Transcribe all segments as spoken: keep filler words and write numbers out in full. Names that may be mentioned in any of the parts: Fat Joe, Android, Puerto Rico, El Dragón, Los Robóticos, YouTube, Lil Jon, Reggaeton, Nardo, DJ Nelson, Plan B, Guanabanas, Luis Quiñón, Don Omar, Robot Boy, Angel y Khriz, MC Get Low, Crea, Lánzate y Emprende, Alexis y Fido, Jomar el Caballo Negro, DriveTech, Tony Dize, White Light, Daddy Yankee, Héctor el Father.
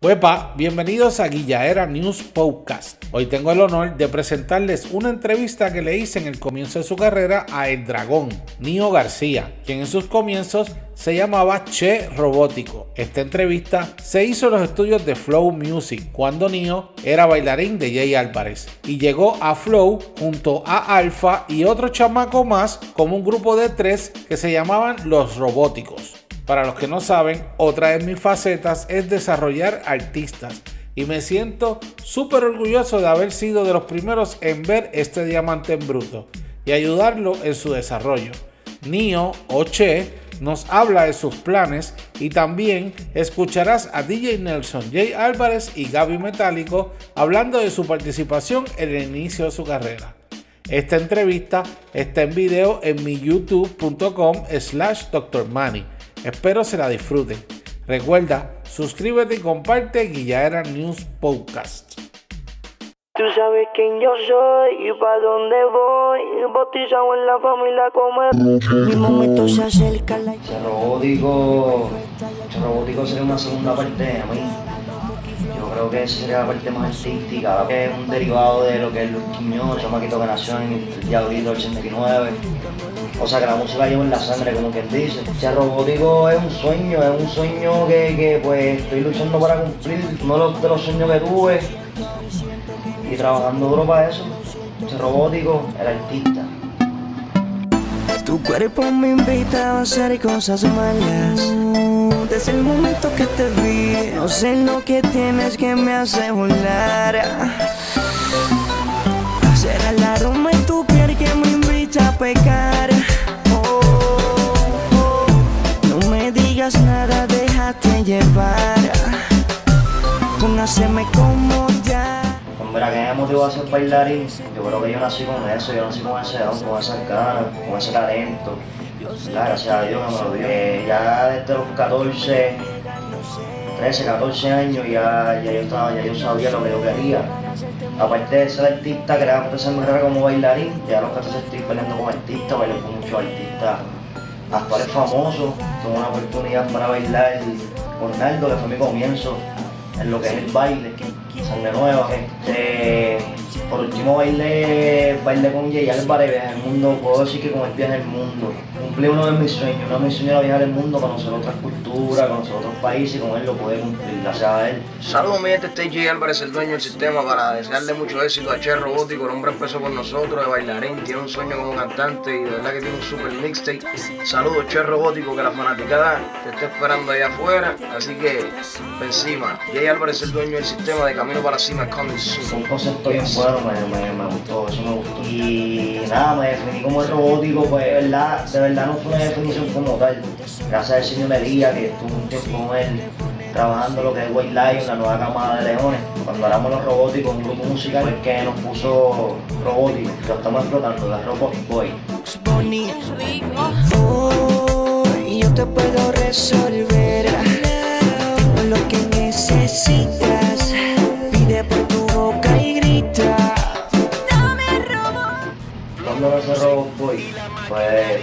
Huepa, bienvenidos a Guillaera News Podcast. Hoy tengo el honor de presentarles una entrevista que le hice en el comienzo de su carrera a El Dragón, Nio García, quien en sus comienzos se llamaba Che Robótico. Esta entrevista se hizo en los estudios de Flow Music cuando Nio era bailarín de Jay Álvarez y llegó a Flow junto a Alpha y otro chamaco más como un grupo de tres que se llamaban Los Robóticos. Para los que no saben, otra de mis facetas es desarrollar artistas y me siento súper orgulloso de haber sido de los primeros en ver este diamante en bruto y ayudarlo en su desarrollo. Nio o Che nos habla de sus planes y también escucharás a D J Nelson, Jay Álvarez y Gaby Metálico hablando de su participación en el inicio de su carrera. Esta entrevista está en video en mi youtube punto com slash doctor money. Espero se la disfruten. Recuerda, suscríbete y comparte Guillaera News Podcast. Tú sabes quién yo soy y pa' dónde voy. Bautizado en la familia como mi momento se acerca la... Che Robótico. Che Robótico sería una segunda parte de mí. Yo creo que esa sería la parte más artística, que es un derivado de lo que es Luis Quiñón, el chamaquito que nació en el diablito ochenta y nueve. O sea, que la música lleva en la sangre, como quien dice. Che Robótico es un sueño, es un sueño que, que pues estoy luchando para cumplir, uno de los sueños que tuve. Y trabajando duro para eso. Che Robótico, el artista. Tu cuerpo me invita a hacer cosas malas. Desde el momento que te vi, no sé lo que tienes que me hace volar. Será el aroma en tu piel que me invita a pecar. Nada, déjate llevar. Conóceme como ya. Hombre, ¿a qué me motivó a ser bailarín? Yo creo que yo nací con eso, yo nací con ese don, con esas ganas, con ese talento. Gracias a Dios me lo dio. Eh, ya desde los catorce, trece, catorce años ya, ya, yo estaba, ya yo sabía lo que yo quería. Aparte de ser artista, que era empezar mi carrera como bailarín, ya a los catorce estoy bailando como artista, bailo con muchos artistas. Actuales famosos, tuve una oportunidad para bailar con Nardo, que fue mi comienzo en lo que es el baile, sangre nueva. Este, por último bailé, bailé con Jay Álvarez, viajar el mundo, puedo decir que como el viaje el mundo. Cumplí uno de mis sueños, uno de mis sueños era viajar el mundo, conocer otras culturas, conocer otros países, y con él lo pude cumplir, gracias a él. Saludos mi gente, este es Jay Álvarez, el dueño del sistema, para desearle mucho éxito a Che Robótico. El hombre empezó con nosotros, de bailarín, tiene un sueño como cantante y de verdad que tiene un super mixtape. Saludos Che Robótico, que la fanaticada te está esperando allá afuera, así que encima. Jay Álvarez, el dueño del sistema, de camino para cima, coming soon. Son conceptos bien buenos, me, me, me gustó, eso me gustó. Y nada, me definí como el Robótico, pues de verdad, de verdad no fue una definición como tal. Gracias al señor Elías, que estuvo un tiempo con él, trabajando lo que es White Light, una nueva camada de leones. Cuando hablamos Los Robóticos, un grupo musical pues, que nos puso Robóticos, lo estamos explotando, la Robot Boy. Hoy yo te puedo resolver lo que necesitas, pide por tu boca y grita. Dame Robot. ¿Cuándo nace Robot Boy? Pues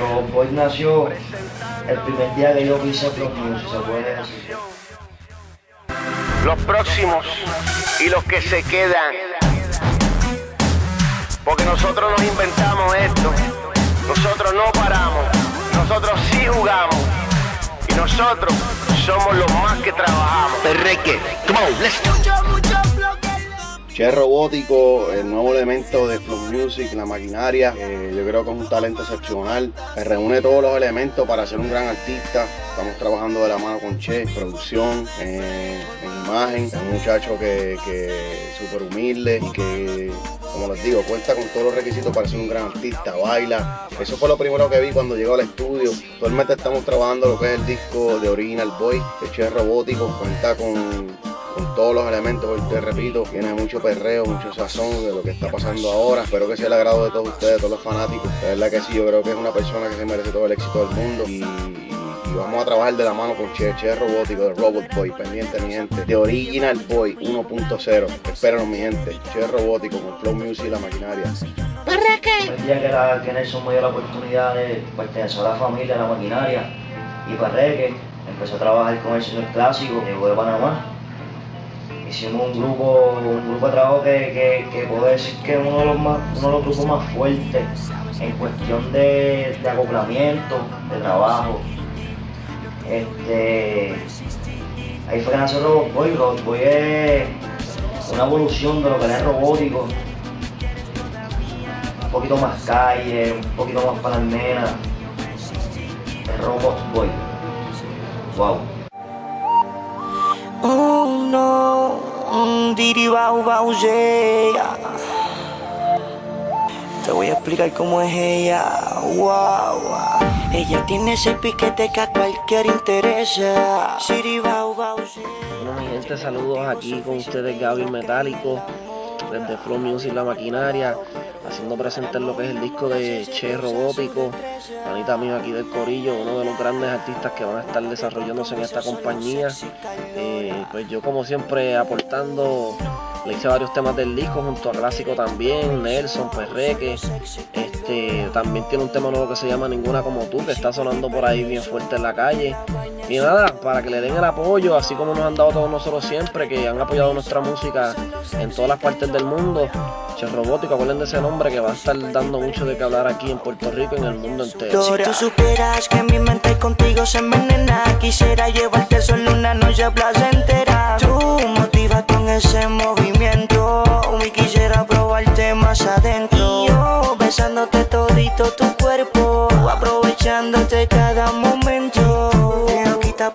Robot Boy nació el primer día que yo quise Flow Music, se puede decir. Los próximos y los que se quedan, porque nosotros nos inventamos esto, nosotros no paramos, nosotros sí jugamos y nosotros somos los más que trabajamos. Perreque, come on, let's go. Che Robótico, el nuevo elemento de Flow Music, La Maquinaria, eh, yo creo que es un talento excepcional, eh, reúne todos los elementos para ser un gran artista. Estamos trabajando de la mano con Che, producción, eh, en imagen, es un muchacho que, que es súper humilde y que, como les digo, cuenta con todos los requisitos para ser un gran artista, baila. Eso fue lo primero que vi cuando llegó al estudio. Actualmente estamos trabajando lo que es el disco de Original Boy, de Che Robótico, cuenta con... con todos los elementos, porque te repito, tiene mucho perreo, mucho sazón de lo que está pasando ahora. Espero que sea el agrado de todos ustedes, de todos los fanáticos. La verdad que sí, yo creo que es una persona que se merece todo el éxito del mundo. Y, y vamos a trabajar de la mano con Che, Che Robótico, de Robot Boy, pendiente mi gente. De Original Boy uno punto cero, espérenos mi gente. Che Robótico con Flow Music y La Maquinaria. ¿Para qué? El día que, la, que Nelson me dio la oportunidad de pertenecer a la familia, La Maquinaria y para reggae, empecé a trabajar con el señor clásico, llegó de Panamá. hicimos un grupo, un grupo de trabajo que, que, que puedo decir que es uno de los más, uno de los grupos más fuertes en cuestión de, de acoplamiento, de trabajo. Este, ahí fue que nació Robot Boy. Robot Boy es una evolución de lo que era el robótico. Un poquito más calle, un poquito más para las nenas. El Robot Boy. Wow. Oh no, un diribau bau yeah. Te voy a explicar cómo es ella. Wow. Ella tiene ese piquete que a cualquier interesa. Siribau bau. Bueno, mi gente, saludos aquí con ustedes, Gaby Metálico, desde Flow Music, La Maquinaria, haciendo presente lo que es el disco de Che Robótico, panita mío aquí del corillo, uno de los grandes artistas que van a estar desarrollándose en esta compañía. Eh, pues yo, como siempre, aportando, le hice varios temas del disco junto a Clásico también, Nelson, Perreque. Este, también tiene un tema nuevo que se llama Ninguna Como Tú, que está sonando por ahí bien fuerte en la calle. Y nada, para que le den el apoyo, así como nos han dado todos nosotros siempre, que han apoyado nuestra música en todas las partes del mundo. Che Robótico, acuérdense de ese nombre, que va a estar dando mucho de que hablar aquí en Puerto Rico y en el mundo entero. Si tú supieras que mi mente contigo se envenena, quisiera llevarte solo una noche placentera. Tú motivas con ese movimiento, y quisiera probarte más adentro. Y yo, besándote todito tu cuerpo, aprovechándote cada momento.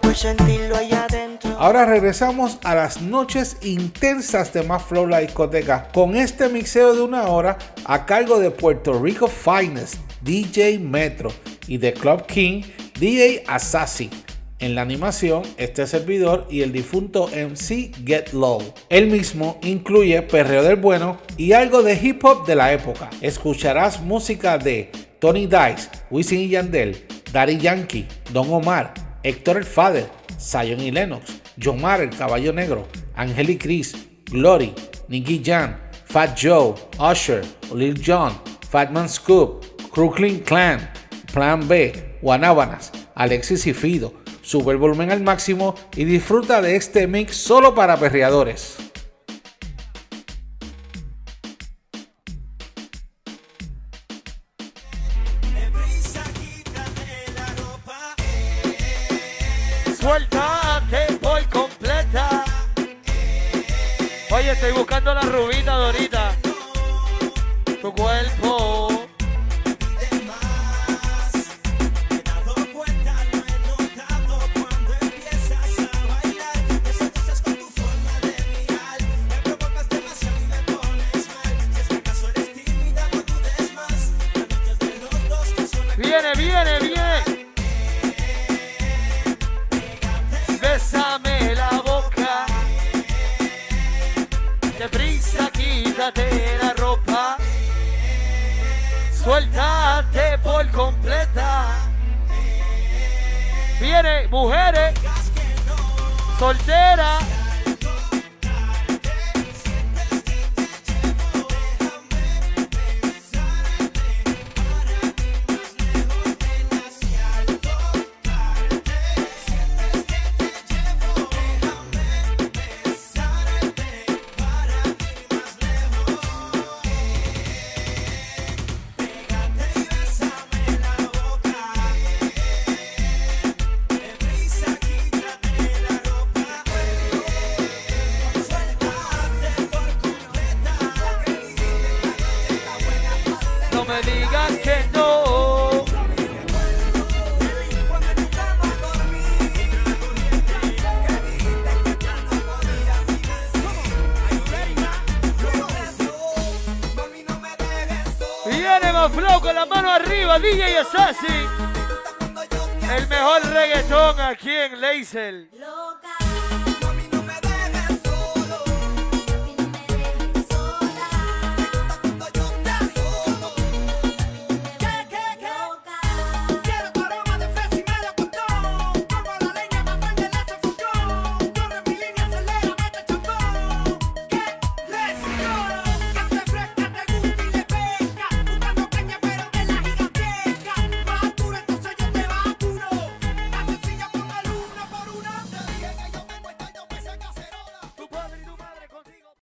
Por sentirlo allá adentro. Ahora regresamos a las noches intensas de MasFlow, la discoteca, con este mixeo de una hora a cargo de Puerto Rico Finest, D J Metro, y de Club King, D J Assassin. En la animación, este servidor y el difunto M C Get Low. El mismo incluye perreo del bueno y algo de hip hop de la época. Escucharás música de Tony Dize, Wisin y Yandel, Daddy Yankee, Don Omar, Héctor el Father, Zion y Lennox, Jomar el Caballo Negro, Angel y Khriz, Glory, Nicky Jam, Fat Joe, Usher, Lil Jon, Fatman Scoop, Crooklyn Clan, Plan B, Guanábanas, Alexis y Fido. Sube el volumen al máximo y disfruta de este mix solo para perreadores. Estoy buscando la rubita Dorita. Tu cuerpo de más. He dado cuenta, lo he notado cuando empiezas a bailar. Me seduces con tu forma de mirar. Me provocas demasiado y me pones mal. Si es que acaso eres tímida, no dudes más. Las noches de los dos que son aquí. Viene, viene, viene. Eh, bésame la boca. Deprisa, quítate la ropa, suéltate por completa. Viene, mujeres, solteras, D J Assassin, el mejor reggaetón aquí en Leisel.